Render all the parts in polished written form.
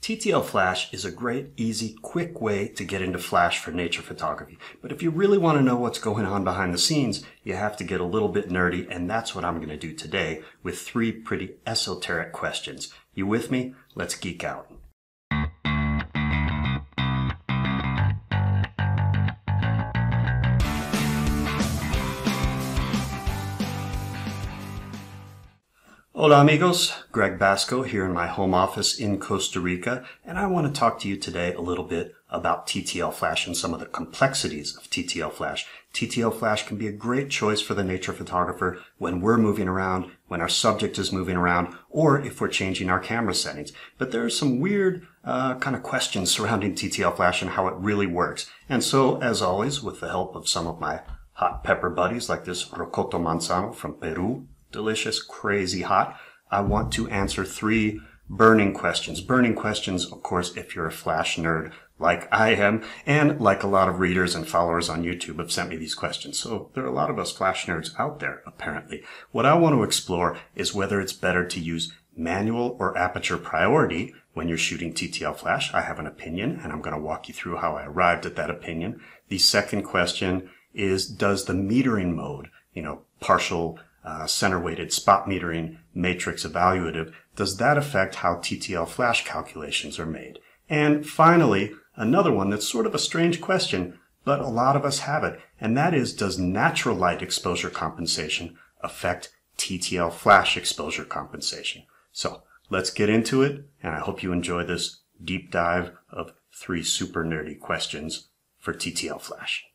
TTL flash is a great, easy, quick way to get into flash for nature photography. But if you really want to know what's going on behind the scenes, you have to get a little bit nerdy, and that's what I'm going to do today with three pretty esoteric questions. You with me? Let's geek out. Hola amigos, Greg Basco here in my home office in Costa Rica, and I want to talk to you today a little bit about TTL flash and some of the complexities of TTL flash. TTL flash can be a great choice for the nature photographer when we're moving around, when our subject is moving around, or if we're changing our camera settings. But there are some weird kind of questions surrounding TTL flash and how it really works. And so, as always, with the help of some of my hot pepper buddies like this Rocoto Manzano from Peru, delicious, crazy hot, I want to answer three burning questions. Burning questions, of course, if you're a flash nerd like I am, and like a lot of readers and followers on YouTube have sent me these questions. So there are a lot of us flash nerds out there, apparently. What I want to explore is whether it's better to use manual or aperture priority when you're shooting TTL flash. I have an opinion, and I'm going to walk you through how I arrived at that opinion. The second question is, does the metering mode, you know, partial center-weighted spot metering, matrix evaluative, does that affect how TTL flash calculations are made? And finally, another one that's sort of a strange question, but a lot of us have it, and that is, does natural light exposure compensation affect TTL flash exposure compensation? So let's get into it, and I hope you enjoy this deep dive of three super nerdy questions for TTL flash.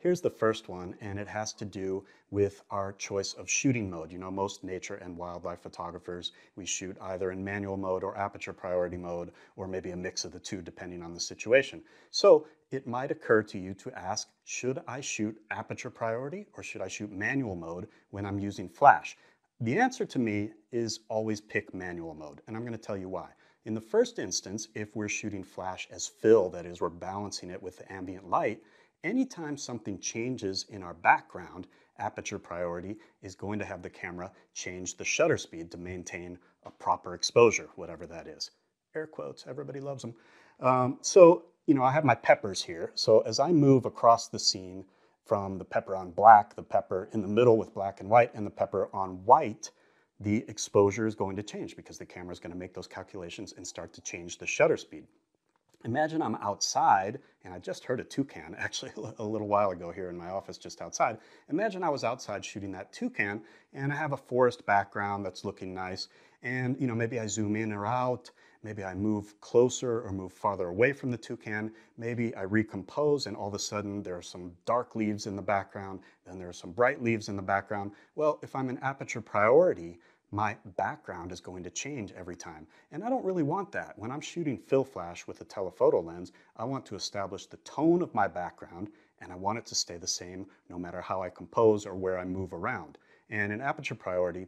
Here's the first one, and it has to do with our choice of shooting mode. You know, most nature and wildlife photographers, we shoot either in manual mode or aperture priority mode, or maybe a mix of the two depending on the situation. So it might occur to you to ask, should I shoot aperture priority or should I shoot manual mode when I'm using flash? The answer to me is always pick manual mode, and I'm going to tell you why. In the first instance, if we're shooting flash as fill, that is, we're balancing it with the ambient light, anytime something changes in our background, aperture priority is going to have the camera change the shutter speed to maintain a proper exposure, whatever that is. Air quotes, everybody loves them. So, you know, I have my peppers here. So as I move across the scene from the pepper on black, the pepper in the middle with black and white, and the pepper on white, the exposure is going to change because the camera is going to make those calculations and start to change the shutter speed. Imagine I'm outside, and I just heard a toucan actually a little while ago here in my office just outside. Imagine I was outside shooting that toucan, and I have a forest background that's looking nice, and you know, maybe I zoom in or out, maybe I move closer or move farther away from the toucan, maybe I recompose, and all of a sudden there are some dark leaves in the background, then there are some bright leaves in the background. Well, if I'm in aperture priority, my background is going to change every time. And I don't really want that. When I'm shooting fill flash with a telephoto lens, I want to establish the tone of my background, and I want it to stay the same no matter how I compose or where I move around. And in aperture priority,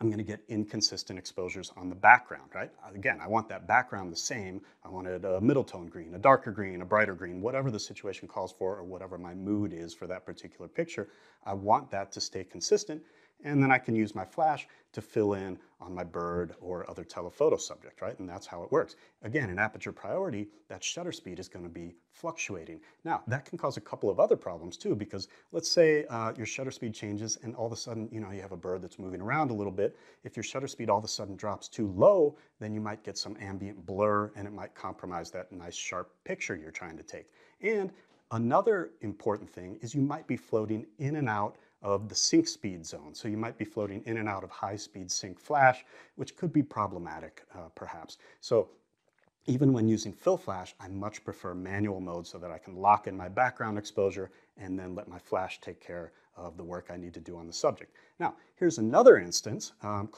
I'm going to get inconsistent exposures on the background, right? Again, I want that background the same. I wanted a middle tone green, a darker green, a brighter green, whatever the situation calls for or whatever my mood is for that particular picture. I want that to stay consistent, and then I can use my flash to fill in on my bird or other telephoto subject, right? And that's how it works. Again, in aperture priority, that shutter speed is going to be fluctuating. Now, that can cause a couple of other problems too, because let's say your shutter speed changes and all of a sudden, you know, you have a bird that's moving around a little bit. If your shutter speed all of a sudden drops too low, then you might get some ambient blur, and it might compromise that nice sharp picture you're trying to take. And another important thing is you might be floating in and out of the sync speed zone. So you might be floating in and out of high-speed sync flash, which could be problematic, perhaps. So even when using fill flash, I much prefer manual mode so that I can lock in my background exposure and then let my flash take care of the work I need to do on the subject. Now, here's another instance,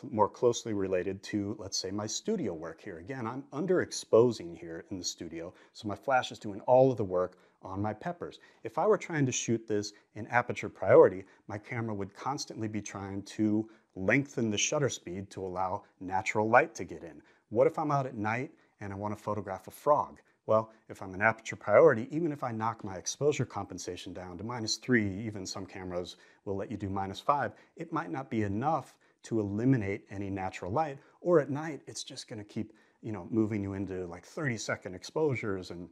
more closely related to, let's say, my studio work here. Again, I'm underexposing here in the studio, so my flash is doing all of the work on my peppers. If I were trying to shoot this in aperture priority, my camera would constantly be trying to lengthen the shutter speed to allow natural light to get in. What if I'm out at night and I want to photograph a frog? Well, if I'm in aperture priority, even if I knock my exposure compensation down to -3, even some cameras will let you do -5, it might not be enough to eliminate any natural light, or at night it's just going to keep you know, moving you into like 30-second exposures, and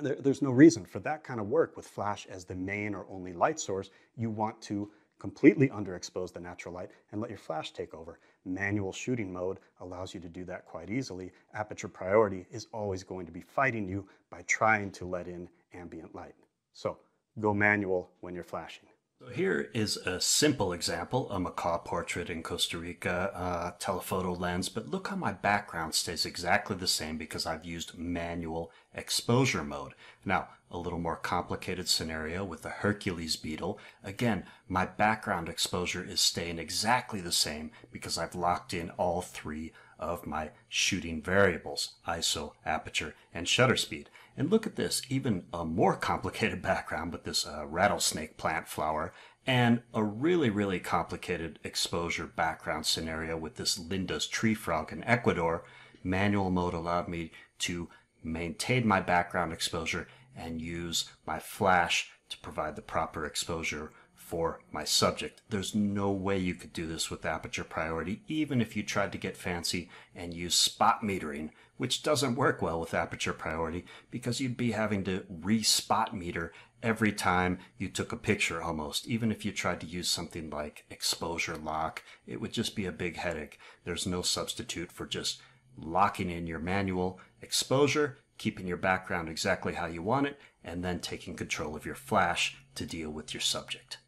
there's no reason for that kind of work with flash as the main or only light source. You want to completely underexpose the natural light and let your flash take over. Manual shooting mode allows you to do that quite easily. Aperture priority is always going to be fighting you by trying to let in ambient light. So go manual when you're flashing. So here is a simple example, a macaw portrait in Costa Rica, telephoto lens, but look how my background stays exactly the same because I've used manual exposure mode. Now, a little more complicated scenario with the Hercules beetle. Again, my background exposure is staying exactly the same because I've locked in all three of my shooting variables, ISO, aperture, and shutter speed. And look at this, even a more complicated background with this rattlesnake plant flower, and a really, really complicated exposure background scenario with this Linda's tree frog in Ecuador. Manual mode allowed me to maintain my background exposure and use my flash to provide the proper exposure for my subject. There's no way you could do this with aperture priority, even if you tried to get fancy and use spot metering, which doesn't work well with aperture priority because you'd be having to re-spot meter every time you took a picture almost. Even if you tried to use something like exposure lock, it would just be a big headache. There's no substitute for just locking in your manual exposure, keeping your background exactly how you want it, and then taking control of your flash to deal with your subject.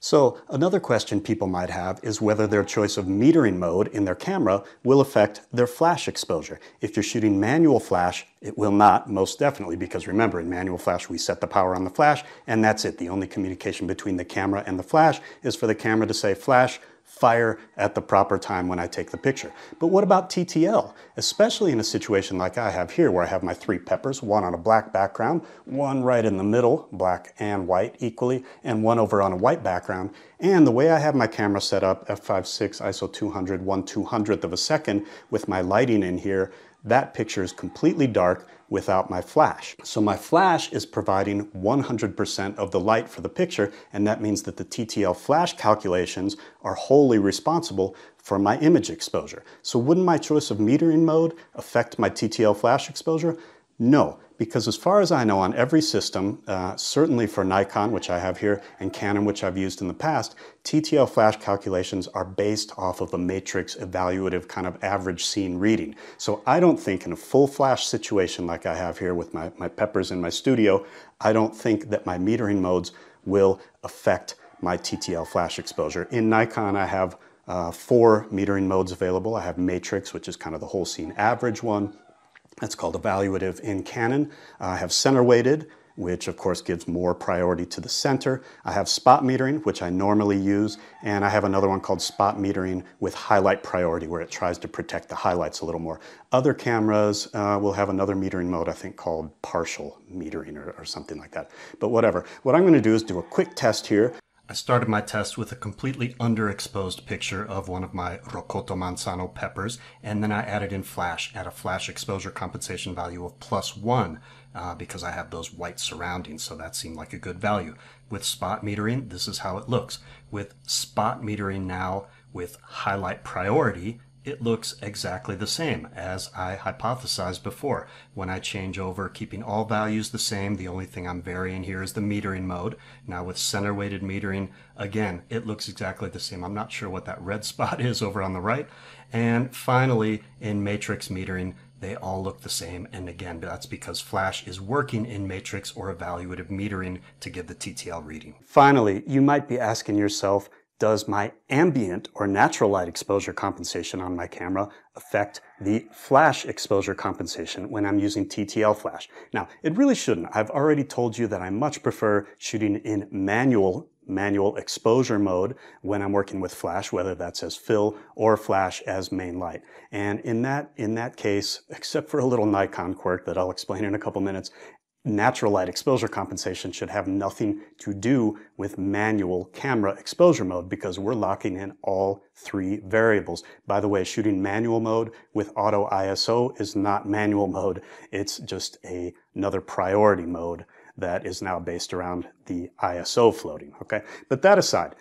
So another question people might have is whether their choice of metering mode in their camera will affect their flash exposure. If you're shooting manual flash, it will not, most definitely, because remember, in manual flash we set the power on the flash and that's it. The only communication between the camera and the flash is for the camera to say, "Flash, fire at the proper time when I take the picture." But what about TTL? Especially in a situation like I have here, where I have my three peppers, one on a black background, one right in the middle, black and white equally, and one over on a white background. And the way I have my camera set up, f/5.6, ISO 200, 1/200th of a second, with my lighting in here, that picture is completely dark without my flash. So my flash is providing 100% of the light for the picture, and that means that the TTL flash calculations are wholly responsible for my image exposure. So wouldn't my choice of metering mode affect my TTL flash exposure? No, because as far as I know, on every system, certainly for Nikon, which I have here, and Canon, which I've used in the past, TTL flash calculations are based off of a matrix evaluative kind of average scene reading. So I don't think in a full flash situation like I have here with my peppers in my studio, I don't think that my metering modes will affect my TTL flash exposure. In Nikon, I have four metering modes available. I have matrix, which is kind of the whole scene average one. That's called evaluative in Canon. I have center weighted, which of course gives more priority to the center. I have spot metering, which I normally use, and I have another one called spot metering with highlight priority, where it tries to protect the highlights a little more. Other cameras will have another metering mode, I think called partial metering or something like that, but whatever. What I'm gonna do is do a quick test here. I started my test with a completely underexposed picture of one of my Rocoto Manzano peppers, and then I added in flash at a flash exposure compensation value of +1 because I have those white surroundings, so that seemed like a good value. With spot metering, this is how it looks. With spot metering now with highlight priority, it looks exactly the same as I hypothesized before. When I change over, keeping all values the same, the only thing I'm varying here is the metering mode. Now with center weighted metering, again, it looks exactly the same. I'm not sure what that red spot is over on the right. And finally, in matrix metering, they all look the same. And again, that's because flash is working in matrix or evaluative metering to give the TTL reading. Finally, you might be asking yourself, does my ambient or natural light exposure compensation on my camera affect the flash exposure compensation when I'm using TTL flash? Now, it really shouldn't. I've already told you that I much prefer shooting in manual exposure mode when I'm working with flash, whether that's as fill or flash as main light. And in that case, except for a little Nikon quirk that I'll explain in a couple minutes, natural light exposure compensation should have nothing to do with manual camera exposure mode because we're locking in all three variables. By the way, shooting manual mode with auto ISO is not manual mode. It's just another priority mode that is now based around the ISO floating, okay? But that aside,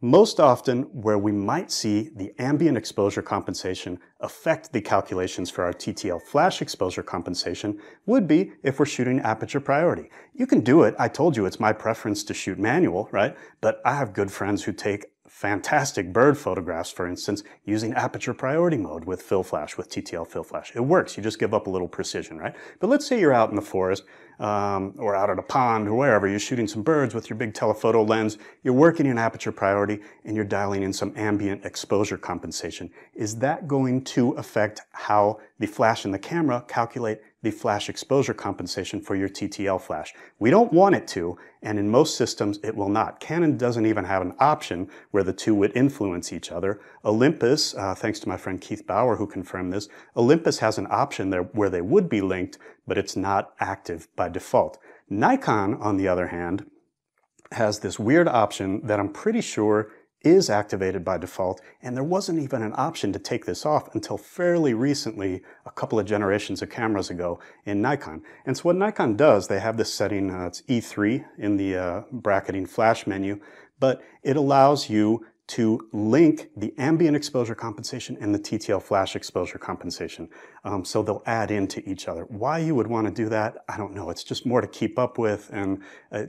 Most often, where we might see the ambient exposure compensation affect the calculations for our TTL flash exposure compensation would be if we're shooting aperture priority. You can do it. I told you it's my preference to shoot manual, right? But I have good friends who take fantastic bird photographs, for instance, using aperture priority mode with fill flash, with TTL fill flash. It works. You just give up a little precision, right? But let's say you're out in the forest or out at a pond or wherever, you're shooting some birds with your big telephoto lens, you're working in aperture priority and you're dialing in some ambient exposure compensation. Is that going to affect how the flash and the camera calculate the flash exposure compensation for your TTL flash? We don't want it to, and in most systems it will not. Canon doesn't even have an option where the two would influence each other. Olympus, thanks to my friend Keith Bauer who confirmed this, Olympus has an option there where they would be linked, but it's not active by default. Nikon, on the other hand, has this weird option that I'm pretty sure is activated by default, and there wasn't even an option to take this off until fairly recently, a couple of generations of cameras ago in Nikon. And so what Nikon does, they have this setting, it's E3 in the bracketing flash menu, but it allows you to link the ambient exposure compensation and the TTL flash exposure compensation. So they'll add into each other. Why you would want to do that, I don't know. It's just more to keep up with, and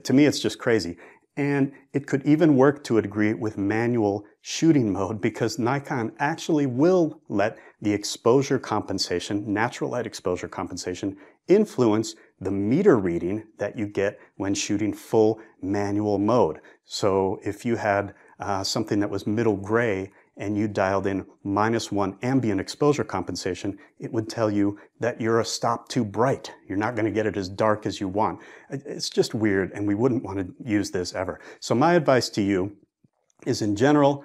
to me it's just crazy. And it could even work to a degree with manual shooting mode, because Nikon actually will let the exposure compensation, natural light exposure compensation, influence the meter reading that you get when shooting full manual mode. So if you had something that was middle gray and you dialed in -1 ambient exposure compensation, it would tell you that you're a stop too bright. You're not gonna get it as dark as you want. It's just weird, and we wouldn't wanna use this ever. So my advice to you is, in general,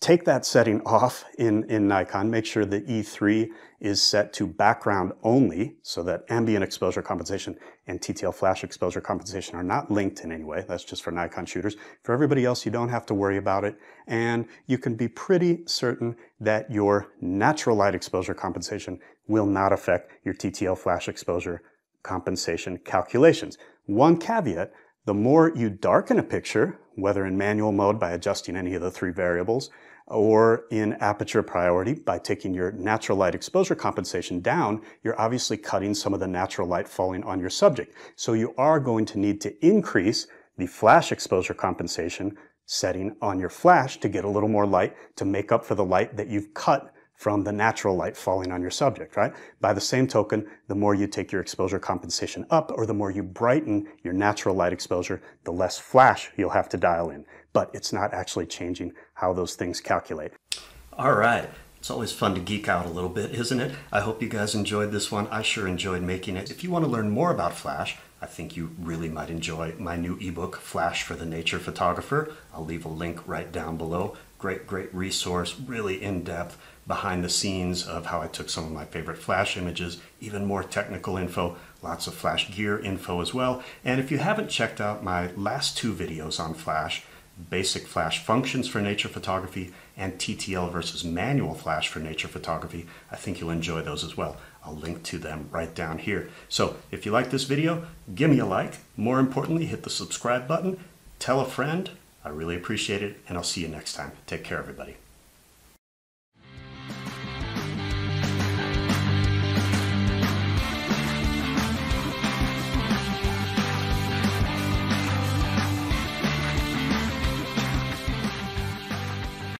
take that setting off in Nikon. Make sure the E3 is set to background only, so that ambient exposure compensation and TTL flash exposure compensation are not linked in any way. That's just for Nikon shooters. For everybody else, you don't have to worry about it. And you can be pretty certain that your natural light exposure compensation will not affect your TTL flash exposure compensation calculations. One caveat: the more you darken a picture, whether in manual mode by adjusting any of the three variables, or in aperture priority by taking your natural light exposure compensation down, you're obviously cutting some of the natural light falling on your subject. So you are going to need to increase the flash exposure compensation setting on your flash to get a little more light to make up for the light that you've cut from the natural light falling on your subject, right? By the same token, the more you take your exposure compensation up, or the more you brighten your natural light exposure, the less flash you'll have to dial in. But it's not actually changing how those things calculate. All right. It's always fun to geek out a little bit, isn't it? I hope you guys enjoyed this one. I sure enjoyed making it. If you want to learn more about flash, I think you really might enjoy my new ebook, Flash for the Nature Photographer. I'll leave a link right down below. Great resource, really in-depth, behind the scenes of how I took some of my favorite flash images, even more technical info, lots of flash gear info as well. And if you haven't checked out my last two videos on flash, basic flash functions for nature photography and TTL versus manual flash for nature photography, I think you'll enjoy those as well. I'll link to them right down here. So if you like this video, give me a like. More importantly, hit the subscribe button, tell a friend. I really appreciate it, and I'll see you next time. Take care, everybody.